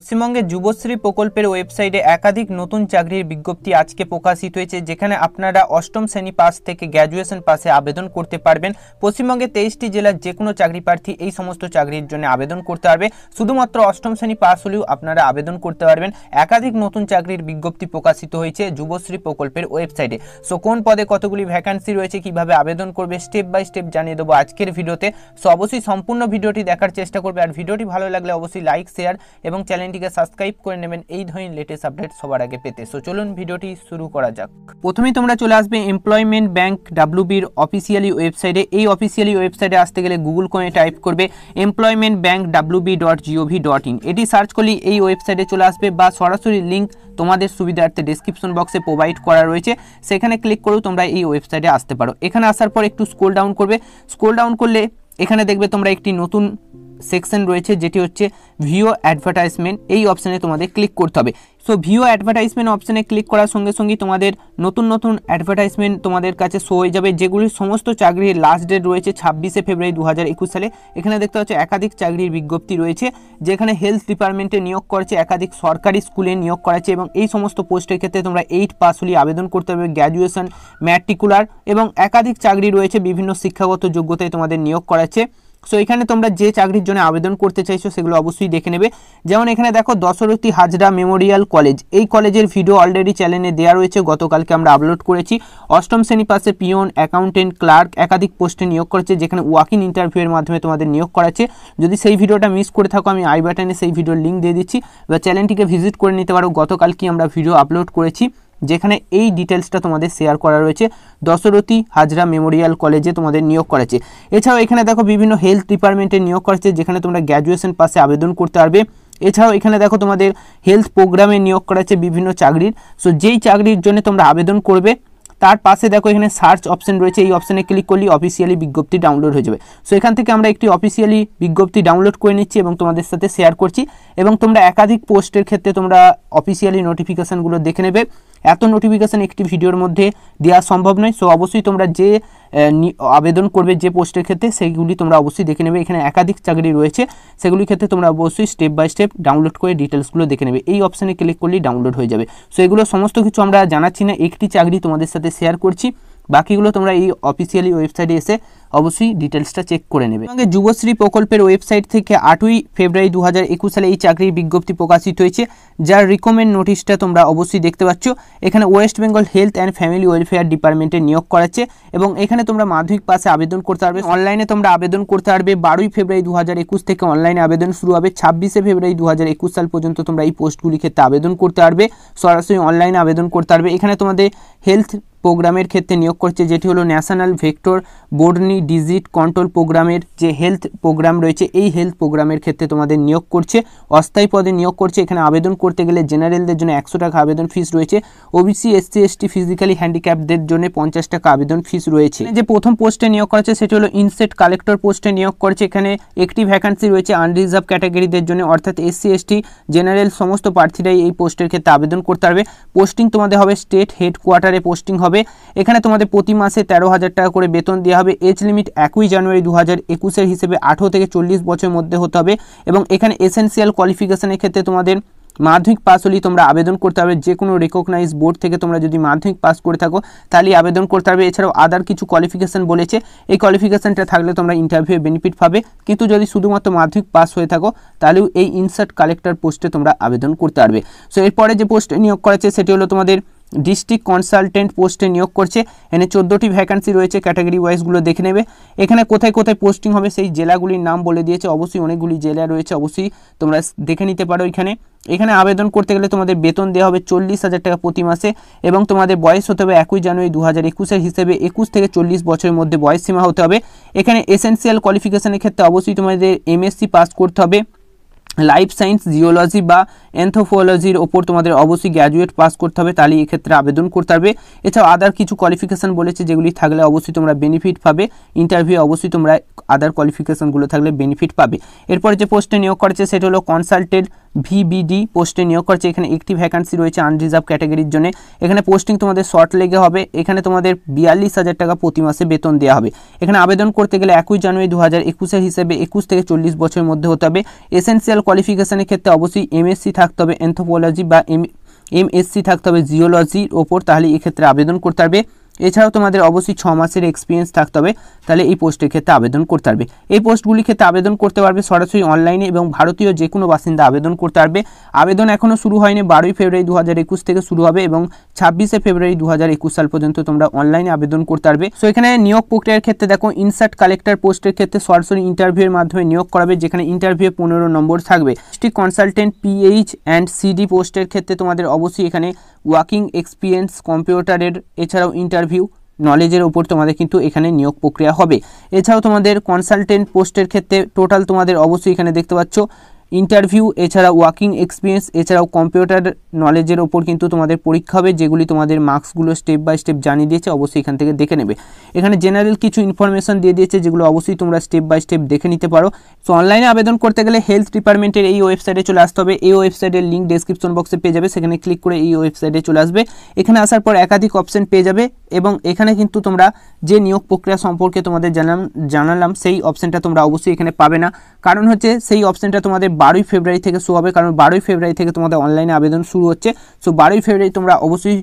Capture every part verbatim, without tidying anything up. পশ্চিমবঙ্গে युवश्री प्रकल्पेर वेबसाइटे एकाधिक नतून चाकरिर विज्ञप्ति आज के प्रकाशित होयेछे जेखाने आपनारा अष्टम श्रेणी पास थेके ग्रैजुएशन पासे आवेदन करते पारबेन। पश्चिमबंगे तेईसटी जेलार जेकोनो चाकरी प्रार्थी एई समस्त चाकरिर जन्य आवेदन करते पारबे। शुधुमात्र अष्टम श्रेणी पास हलेओ आपनारा आवेदन करते पारबेन। एकाधिक नतून चाकरिर विज्ञप्ति प्रकाशित होयेछे युवश्री प्रकल्पेर वेबसाइटे। सो कोन पदे कतगुली भैकेंसि रयेछे, किभाबे आवेदन करबे, स्टेप बाई स्टेप जानिये देबो आजकेर भिडियोते। सो अवश्यई सम्पूर्ण भिडियोटी देखार चेष्टा करबे। आर भिडियोटी भालो लागले अवश्यई लाइक शेयार एबं चैनल টিকে সাবস্ক্রাইব করে নেবেন এই ধরনের লেটেস্ট আপডেট সবার আগে পেতে। সো চলুন ভিডিওটি শুরু করা যাক। প্রথমেই তোমরা চলে আসবে এমপ্লয়মেন্ট ব্যাংক ডব্লিউবি এর অফিশিয়ালি ওয়েবসাইটে। এই অফিশিয়ালি ওয়েবসাইটে আসতে গেলে গুগল কোণে টাইপ করবে employment bank WB dot GOV dot in. এটি সার্চ করলে এই ওয়েবসাইটে চলে আসবে বা সরাসরি লিংক তোমাদের সুবিধার্থে ডেসক্রিপশন বক্সে প্রোভাইড করা রয়েছে, সেখানে ক্লিক করেও তোমরা এই ওয়েবসাইটে আসতে পারো। এখানে আসার পর একটু স্ক্রল ডাউন করবে। স্ক্রল ডাউন করলে এখানে দেখবে তোমরা একটি নতুন সেকশন রয়েছে যেটি হচ্ছে ভিও অ্যাডভার্টাইজমেন্ট। এই অপশানে তোমাদের ক্লিক করতে হবে। সো ভিও অ্যাডভার্টাইজমেন্ট অপশানে ক্লিক করার সঙ্গে সঙ্গে তোমাদের নতুন নতুন অ্যাডভার্টাইজমেন্ট তোমাদের কাছে শো হয়ে যাবে, যেগুলির সমস্ত চাকরির লাস্ট ডেট রয়েছে ছাব্বিশে ফেব্রুয়ারি দু হাজার একুশ সালে। এখানে দেখতে পাচ্ছ একাধিক চাকরির বিজ্ঞপ্তি রয়েছে, যেখানে হেলথ ডিপার্টমেন্টে নিয়োগ করেছে, একাধিক সরকারি স্কুলে নিয়োগ করেছে এবং এই সমস্ত পোস্টের ক্ষেত্রে তোমরা এইট পাস হলে আবেদন করতে হবে। গ্র্যাজুয়েশন, ম্যাট্রিকুলার এবং একাধিক চাকরি রয়েছে, বিভিন্ন শিক্ষাগত যোগ্যতায় তোমাদের নিয়োগ করাচ্ছে। সো এখানে তোমরা যে চাকরির জন্য আবেদন করতে চাইছো সেগুলো অবশ্যই দেখে নেবে। যেমন এখানে দেখো দশরথী হাজরা মেমোরিয়াল কলেজ, এই কলেজের ভিডিও অলরেডি চ্যানেলে দেওয়া রয়েছে, গতকালকে আমরা আপলোড করেছি। অষ্টম শ্রেণী পাশে পিয়ন, অ্যাকাউন্টেন্ট, ক্লার্ক একাধিক পোস্টে নিয়োগ করেছে, যেখানে ওয়াক ইন ইন্টারভিউয়ের মাধ্যমে তোমাদের নিয়োগ করাচ্ছে। যদি সেই ভিডিওটা মিস করে থাকো আমি আই বাটনে সেই ভিডিওর লিঙ্ক দিয়ে দিচ্ছি বা চ্যানেলটিকে ভিজিট করে নিতে পারো, গতকালকে আমরা ভিডিও আপলোড করেছি যেখানে এই ডিটেলসটা তোমাদের শেয়ার করা রয়েছে। দশরথী হাজরা মেমোরিয়াল কলেজে তোমাদের নিয়োগ করেছে। এছাড়াও এখানে দেখো বিভিন্ন হেলথ ডিপার্টমেন্টে নিয়োগ করেছে, যেখানে তোমরা গ্র্যাজুয়েশন পাশে আবেদন করতে পারবে। এছাড়াও এখানে দেখো তোমাদের হেলথ প্রোগ্রামে নিয়োগ করেছে বিভিন্ন চাকরির। সো যেই চাকরির জন্য তোমরা আবেদন করবে তার পাশে দেখো এখানে সার্চ অপশান রয়েছে, এই অপশানে ক্লিক করলে অফিসিয়ালি বিজ্ঞপ্তি ডাউনলোড হয়ে যাবে। সো এখান থেকে আমরা একটি অফিসিয়ালি বিজ্ঞপ্তি ডাউনলোড করে নিচ্ছি এবং তোমাদের সাথে শেয়ার করছি। এবং তোমরা একাধিক পোস্টের ক্ষেত্রে তোমরা অফিসিয়ালি নোটিফিকেশানগুলো দেখে নেবে, এত নোটিফিকেশান একটি ভিডিওর মধ্যে দেওয়া সম্ভব নয়। সো অবশ্যই তোমরা যে আবেদন করবে যে পোস্টের ক্ষেত্রে সেইগুলি তোমরা অবশ্যই দেখে নেবে। এখানে একাধিক চাকরি রয়েছে, সেগুলির ক্ষেত্রে তোমরা অবশ্যই স্টেপ বাই স্টেপ ডাউনলোড করে ডিটেলসগুলো দেখে নেবে। এই অপশানে ক্লিক করলেই ডাউনলোড হয়ে যাবে। সো এগুলো সমস্ত কিছু আমরা জানাচ্ছি না, একটি চাকরি তোমাদের সাথে শেয়ার করছি, বাকিগুলো তোমরা এই অফিসিয়ালি ওয়েবসাইটে এসে অবশ্যই ডিটেলসটা চেক করে নেবে। সঙ্গে যুবশ্রী প্রকল্পের ওয়েবসাইট থেকে আটই ফেব্রুয়ারি দু হাজার একুশ সালে এই চাকরির বিজ্ঞপ্তি প্রকাশিত হয়েছে, যার রিকমেন্ড নোটিশটা তোমরা অবশ্যই দেখতে পাচ্ছ। এখানে West Bengal health and family welfare ডিপার্টমেন্টে নিয়োগ করাচ্ছে এবং এখানে তোমরা মাধ্যমিক পাশে আবেদন করতে পারবে। অনলাইনে তোমরা আবেদন করতে পারবে। বারোই ফেব্রুয়ারি দু হাজার একুশ থেকে অনলাইনে আবেদন শুরু হবে। ছাব্বিশে ফেব্রুয়ারি দু হাজার একুশ সাল পর্যন্ত তোমরা এই পোস্টগুলির ক্ষেত্রে আবেদন করতে পারবে, সরাসরি অনলাইনে আবেদন করতে পারবে। এখানে তোমাদের হেলথ প্রোগ্রামের ক্ষেত্রে নিয়োগ করছে, যেটি হলো national vector borne disease control প্রোগ্রামের যে হেলথ প্রোগ্রাম রয়েছে এই হেলথ প্রোগ্রামের ক্ষেত্রে তোমাদের নিয়োগ করছে, অস্থায়ী পদে নিয়োগ করছে। এখানে আবেদন করতে গেলে জেনারেলদের জন্য একশো টাকা আবেদন ফিস রয়েছে, ওবিসি, এসসি, এসটি, ফিজিক্যালি হ্যান্ডিক্যাপদের জন্য পঞ্চাশ টাকা আবেদন ফিস রয়েছে। যে প্রথম পোস্টে নিয়োগ করেছে সেটি হলো ইনসেট কালেক্টর পোস্টে নিয়োগ করছে। এখানে একটি ভ্যাকান্সি রয়েছে আনরিজার্ভ ক্যাটাগরিদের জন্য, অর্থাৎ এসসি, এসটি, জেনারেল সমস্ত প্রার্থীরাই এই পোস্টের ক্ষেত্রে আবেদন করতে পারবে। পোস্টিং তোমাদের হবে স্টেট হেডকোয়ার্টারে পোস্টিং হবে। এখানে তোমাদের প্রতি মাসে তেরো হাজার টাকা করে বেতন দেওয়া হবে। এজ লিমিট একই জানুয়ারি দু হাজার একুশের হিসেবে আঠারো থেকে চল্লিশ বছরের মধ্যে হতে হবে এবং এখানে এসেন্সিয়াল কোয়ালিফিকেশনের ক্ষেত্রে তোমাদের মাধ্যমিক পাস হলেই তোমরা আবেদন করতে পারবে। যে কোনো রেকগনাইজ বোর্ড থেকে তোমরা যদি মাধ্যমিক পাস করে থাকো তাহলে আবেদন করতে পারবে। এছাড়াও আদার কিছু কোয়ালিফিকেশান বলেছে, এই কোয়ালিফিকেশানটা থাকলে তোমরা ইন্টারভিউ বেনিফিট পাবে, কিন্তু যদি শুধুমাত্র মাধ্যমিক পাস হয়ে থাকো তাহলেও এই ইনসার্ট কালেক্টর পোস্টে তোমরা আবেদন করতে পারবে। সো এরপরে যে পোস্ট নিয়োগ করেছে সেটি হলো তোমাদের ডিস্ট্রিক্ট কনসালটেন্ট পোস্টে নিয়োগ করছে। এখানে চোদ্দোটি ভ্যাকান্সি রয়েছে, ক্যাটাগরি ওয়াইজগুলো দেখে নেবে। এখানে কোথায় কোথায় পোস্টিং হবে সেই জেলাগুলির নাম বলে দিয়েছে, অবশ্যই অনেকগুলি জেলা রয়েছে, অবশ্যই তোমরা দেখে নিতে পারো। এখানে এখানে আবেদন করতে গেলে তোমাদের বেতন দেওয়া হবে চল্লিশ হাজার টাকা প্রতি মাসে এবং তোমাদের বয়স হতে হবে একই জানুয়ারি দু হাজার একুশের হিসেবে একুশ থেকে চল্লিশ বছরের মধ্যে বয়স সীমা হতে হবে। এখানে এসেন্সিয়াল কোয়ালিফিকেশনের ক্ষেত্রে অবশ্যই তোমাদের এমএসসি পাস করতে হবে। লাইফ সায়েন্স, জিওলজি বা অ্যান্থ্রোপোলজির ওপর তোমাদের অবশ্যই গ্র্যাজুয়েট পাস করতে হবে, তাহলে এক্ষেত্রে আবেদন করতে পারবে। এছাড়াও আদার কিছু কোয়ালিফিকেশান বলেছে, যেগুলি থাকলে অবশ্যই তোমরা বেনিফিট পাবে, ইন্টারভিউ অবশ্যই তোমরা আদার কোয়ালিফিকেশানগুলো থাকলে বেনিফিট পাবে। এরপর যে পোস্টে নিয়োগ করেছে সেটা হলো কনসালটেন্ট ভিবিডি পোস্টে নিয়োগ করছে। এখানে একটি ভ্যাকেন্সি রয়েছে আনরিজার্ভ ক্যাটাগরির জন্য। এখানে পোস্টিং তোমাদের শর্ট লেগে হবে। এখানে তোমাদের বিয়াল্লিশ হাজার টাকা প্রতি মাসে বেতন দেওয়া হবে। এখানে আবেদন করতে গেলে একুশ জানুয়ারি দু হাজার একুশের হিসেবে একুশ থেকে চল্লিশ বছরের মধ্যে হতে হবে। এসেন্সিয়াল কোয়ালিফিকেশনের ক্ষেত্রে অবশ্যই এমএসসি থাকতে হবে এন্থ্রোপোলজি বা এম এমএসসি থাকতে হবে জিওলজির ওপর, তাহলে এক্ষেত্রে আবেদন করতে পারবে। এছাড়াও তোমাদের অবশ্যই ছ মাসের এক্সপিরিয়েন্স থাকতে হবে, তাহলে এই পোস্টের ক্ষেত্রে আবেদন করতে পারবে। এই পোস্টগুলির ক্ষেত্রে আবেদন করতে পারবে সরাসরি অনলাইনে এবং ভারতীয় যে কোনো বাসিন্দা আবেদন করতে পারবে। আবেদন এখনও শুরু হয়নি, বারোই ফেব্রুয়ারি দু হাজার একুশ থেকে শুরু হবে এবং ছাব্বিশে ফেব্রুয়ারি দু হাজার একুশ সাল পর্যন্ত তোমরা অনলাইনে আবেদন করতে পারবে। সো এখানে নিয়োগ প্রক্রিয়ার ক্ষেত্রে দেখো, ইনসার্ট কালেক্টর পোস্টের ক্ষেত্রে সরাসরি ইন্টারভিউয়ের মাধ্যমে নিয়োগ করাবে, যেখানে ইন্টারভিউ পনেরো নম্বর থাকবে। District consultant PH and CD পোস্টের ক্ষেত্রে তোমাদের অবশ্যই এখানে ওয়ার্কিং এক্সপিরিয়েন্স, কম্পিউটারের এছাড়াও ইন্টারভিউ নলেজের উপর তোমাদের কিন্তু এখানে নিয়োগ প্রক্রিয়া হবে। এছাড়াও তোমাদের কনসালটেন্ট পোস্টের ক্ষেত্রে টোটাল তোমাদের অবশ্যই এখানে দেখতে পাচ্ছ ইন্টারভিউ, এছাড়া ওয়ার্কিং এক্সপিরিয়েন্স, এছাড়াও কম্পিউটার নলেজের ওপর কিন্তু তোমাদের পরীক্ষা হবে, যেগুলি তোমাদের মার্কসগুলো স্টেপ বাই স্টেপ জানিয়ে দিয়েছে, অবশ্যই এখান থেকে দেখে নেবে। এখানে জেনারেল কিছু ইনফরমেশন দিয়ে দিয়েছে, যেগুলো অবশ্যই তোমরা স্টেপ বাই স্টেপ দেখে নিতে পারো। সো অনলাইনে আবেদন করতে গেলে হেলথ ডিপার্টমেন্টের এই ওয়েবসাইটে চলে আসতে হবে। এই ওয়েবসাইটের লিঙ্ক ডেসক্রিপশন বক্সে পেয়ে যাবে, সেখানে ক্লিক করে এই ওয়েবসাইটে চলে আসবে। এখানে আসার পর একাধিক অপশন পেয়ে যাবে এবং এখানে কিন্তু তোমরা যে নিয়োগ প্রক্রিয়া সম্পর্কে তোমাদের জানালাম জানালাম সেই অপশানটা তোমরা অবশ্যই এখানে পাবে না, কারণ হচ্ছে সেই অপশানটা তোমাদের বারোই ফেব্রুয়ারি থেকে শুরু হবে, কারণ বারোই ফেব্রুয়ারি থেকে তোমাদের অনলাইনে আবেদন শুরু হচ্ছে। সো বারোই ফেব্রুয়ারি তোমরা অবশ্যই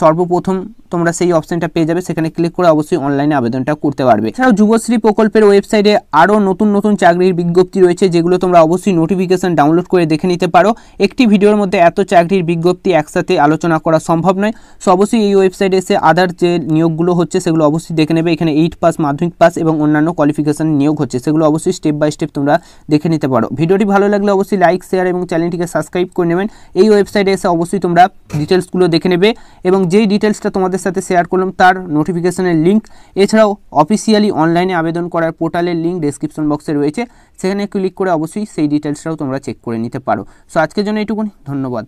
সর্বপ্রথম তোমরা সেই অপশানটা পেয়ে যাবে, সেখানে ক্লিক করে অবশ্যই অনলাইনে আবেদনটা করতে পারবে। এছাড়াও যুবশ্রী প্রকল্পের ওয়েবসাইটে আরও নতুন নতুন চাকরির বিজ্ঞপ্তি রয়েছে, যেগুলো তোমরা অবশ্যই নোটিফিকেশান ডাউনলোড করে দেখে নিতে পারো। একটি ভিডিওর মধ্যে এত চাকরির বিজ্ঞপ্তি একসাথে আলোচনা করা সম্ভব নয়, সো অবশ্যই এই ওয়েবসাইটে এসে আদার যে নিয়োগগুলো হচ্ছে সেগুলো অবশ্যই দেখে নেবে। এখানে এইট পাস, মাধ্যমিক পাস এবং অন্যান্য কোয়ালিফিকেশান নিয়োগ হচ্ছে, সেগুলো অবশ্যই স্টেপ বাই স্টেপ তোমরা দেখে নিতে পারো। ভিডিওটি ভালো লাগলে অবশ্যই লাইক, শেয়ার এবং চ্যানেলটিকে সাবস্ক্রাইব করে নেবেন। এই ওয়েবসাইটে এসে অবশ্যই তোমরা ডিটেলসগুলো দেখে নেবে এবং যেই ডিটেলসটা তোমাদের সাথে শেয়ার করলাম তার নোটিফিকেশনের লিঙ্ক, এছাড়াও অফিসিয়ালি অনলাইনে আবেদন করার পোর্টালের লিঙ্ক ডেসক্রিপশন বক্সে রয়েছে, সেখানে ক্লিক করে অবশ্যই সেই ডিটেলসটাও তোমরা চেক করে নিতে পারো। সো আজকের জন্য এইটুকুনি, ধন্যবাদ।